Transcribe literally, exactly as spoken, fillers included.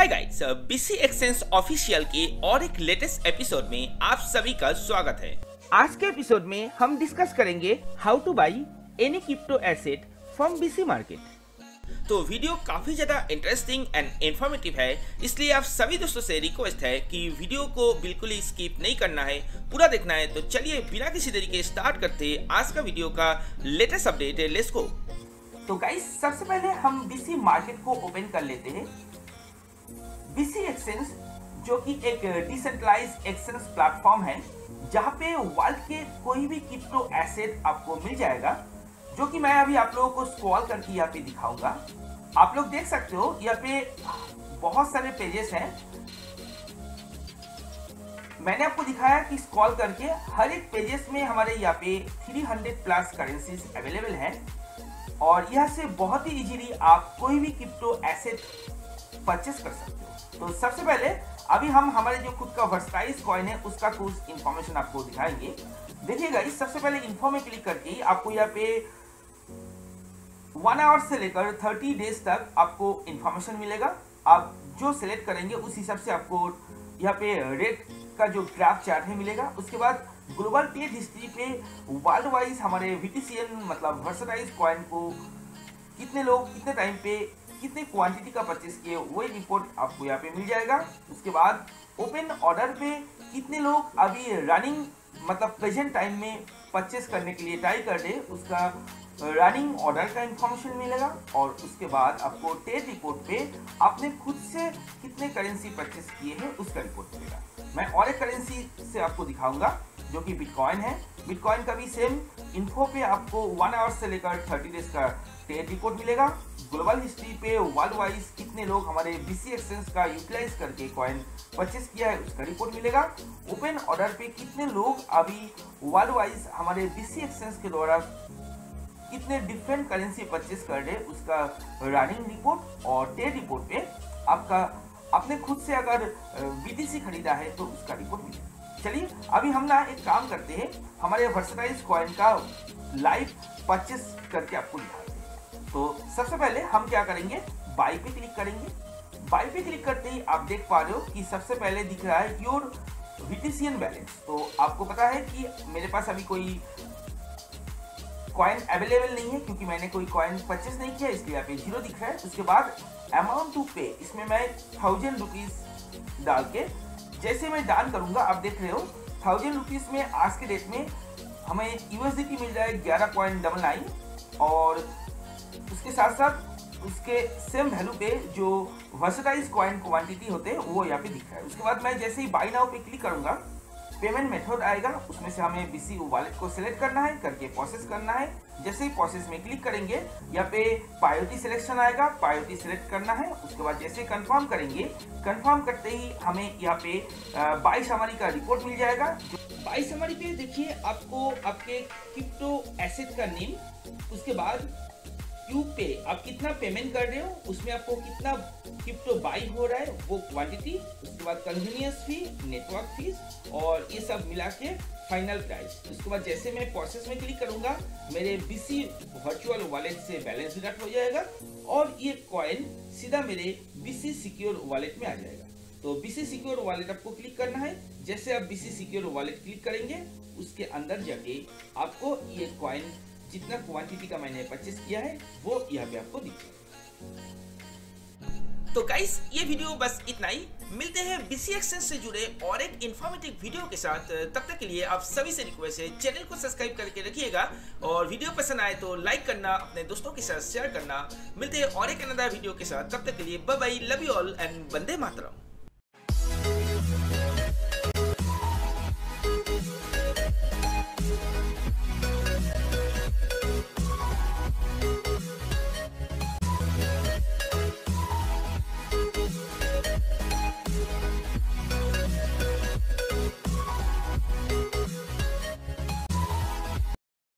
हाय guys, BC exchange official के और एक लेटेस्ट एपिसोड में आप सभी का स्वागत है। आज के एपिसोड में हम डिस्कस करेंगे how to buy any crypto asset from BC market. तो वीडियो काफी ज्यादा इंटरेस्टिंग एंड इंफॉर्मेटिव है, इसलिए आप सभी दोस्तों से रिक्वेस्ट है कि वीडियो को बिल्कुल ही स्किप नहीं करना है, पूरा देखना है। तो चलिए बिना किसी देरी के स्टार्ट करते आज का वीडियो का लेटेस्ट अपडेट है। Let's go. तो गाइस, सबसे पहले हम बीसी मार्केट को ओपन कर लेते हैं। बीसी एक्सचेंज जो कि एक डिसेंट्रलाइज्ड एक्सचेंज प्लेटफॉर्म है, जहां पे वर्ल्ड के कोई भी क्रिप्टो एसेट आपको मिल जाएगा, जो कि मैं अभी आप लोगों को स्क्रॉल करके यहाँ पे दिखाऊंगा। आप लोग देख सकते हो यहाँ पे बहुत सारे पेजेस हैं। मैंने आपको दिखाया कि स्क्रॉल करके हर एक पेजेस में हमारे यहाँ पे three hundred plus currencies available है, और यह से बहुत ही इजीली आप कोई भी क्रिप्टो एसेट परचेस कर सकते हो। तो सबसे पहले अभी हम हमारे जो खुद का वर्सटाइज कॉइन है उसका कुछ इंफॉर्मेशन आपको दिखाएंगे। देखिए गाइस, सबसे पहले इन्फो में क्लिक करके आपको यहाँ पे वन आवर से लेकर थर्टी डेज तक आपको इंफॉर्मेशन मिलेगा। आप जो सेलेक्ट करेंगे उस हिसाब से आपको यहाँ पे रेट का जो ग्राफ चार्ट है मिलेगा। उसके बाद ग्लोबल ट्रेड हिस्ट्री पे वर्ल्ड वाइज हमारे वीटीसीएन मतलब वर्सटाइज कॉइन को कितने लोग कितने टाइम पे कितने क्वांटिटी का परचेस किए, वही रिपोर्ट आपको यहाँ पे मिल जाएगा। उसके बाद ओपन ऑर्डर पे कितने लोग अभी रनिंग मतलब प्रेजेंट टाइम में परचेस करने के लिए ट्राई कर रहे, उसका रनिंग ऑर्डर का इंफॉर्मेशन मिलेगा। और उसके बाद आपको ट्रेड रिपोर्ट पे आपने खुद से कितने करेंसी परचेस किए हैं उसका रिपोर्ट मिलेगा। मैं और एक करेंसी से आपको दिखाऊंगा जो कि बिटकॉइन है। बिटकॉइन का भी सेम इन्फो पे आपको वन आवर से लेकर थर्टी डेज का ट्रेड रिपोर्ट मिलेगा। ग्लोबल हिस्ट्री पे वर्ल्ड वाइज कितने लोग हमारे बीसी एक्सचेंज का यूटिलाइज करके कॉइन परचेस किया है उसका रिपोर्ट मिलेगा। ओपन ऑर्डर पे कितने लोग अभी वर्ल्ड वाइज हमारे बीसी एक्सचेंज के द्वारा कितने डिफरेंट करेंसी परचेस कर रहे उसका रनिंग रिपोर्ट। और ट्रेड रिपोर्ट पे आपका अपने खुद से अगर बीटीसी खरीदा है तो उसका रिपोर्ट मिलेगा। चलिए अभी हम ना एक काम करते हैं, हमारे वर्सटाइज कॉइन का लाइव परचेस करके आपको दिखाते हैं। तो सबसे पहले हम क्या करेंगे, बाय पे क्लिक करेंगे। बाय पे क्लिक करते ही आप देख पा रहे हो कि सबसे पहले दिख रहा है योर वीटीसीएन बैलेंस। तो आपको पता है कि मेरे पास अभी कोई कॉइन अवेलेबल नहीं है क्योंकि मैंने कोई कॉइन परचेस नहीं किया, इसलिए यहाँ पे जीरो दिख रहा है। उसके बाद अमाउंट टू पे, इसमें मैं थाउजेंड रुपीज डाल के जैसे मैं दान करूंगा, आप देख रहे हो थाउजेंड रुपीज में आज के डेट में हमें यूएसडीटी मिल रहा है ग्यारह पॉइंट डबल नाइन। और उसके साथ साथ उसके सेम वैल्यू पे जो वर्सटाइज कॉइन क्वांटिटी होते हैं वो यहाँ पे दिख रहा है। उसके बाद मैं जैसे ही बाय नाउ पे क्लिक करूंगा, पेमेंट मेथड आएगा, उसमें से हमें बीसी वॉलेट को सिलेक्ट करना है, करके प्रोसेस करना है। जैसे ही प्रोसेस में क्लिक करेंगे यहाँ पे प्रायोरिटी सिलेक्शन आएगा, प्रायोरिटी सिलेक्ट करना है। उसके बाद जैसे कंफर्म करेंगे, कंफर्म करते ही हमें यहाँ पे बाई समरी का रिपोर्ट मिल जाएगा। बाई समरी पे देखिए आपको आपके क्रिप्टो एसेट का नेम, उसके बाद यू पे आप कितना पेमेंट कर रहे हो, उसमें आपको कितना क्रिप्टो बाई हो रहा है वो क्वांटिटी, उसके बाद कन्वीनियंस फी, नेटवर्क फीस, और ये सब मिला के फाइनल प्राइस। उसके बाद जैसे मैं प्रोसेस में क्लिक करूंगा, मेरे बीसी वर्चुअल वॉलेट से बैलेंस डिडक्ट हो जाएगा और ये कॉइन सीधा मेरे बीसी सिक्योर वॉलेट में आ जाएगा। तो बीसी सिक्योर वॉलेट आपको क्लिक करना है। जैसे आप बीसी सिक्योर वॉलेट क्लिक करेंगे, उसके अंदर जाके आपको ये कॉइन जितना क्वांटिटी का मैंने परचेस किया है वो यहाँ पे आपको दिखेगा। तो गाइस, ये वीडियो बस इतना ही। मिलते हैं बीसी एक्सचेंज से जुड़े और एक इंफॉर्मेटिव वीडियो के साथ। तब तक के लिए आप सभी से रिक्वेस्ट है, चैनल को सब्सक्राइब करके रखिएगा, और वीडियो पसंद आए तो लाइक करना, अपने दोस्तों के साथ शेयर करना। मिलते हैं और एक अनदर वीडियो के साथ, तब तक के लिए bye bye, love you all and Vande Mataram.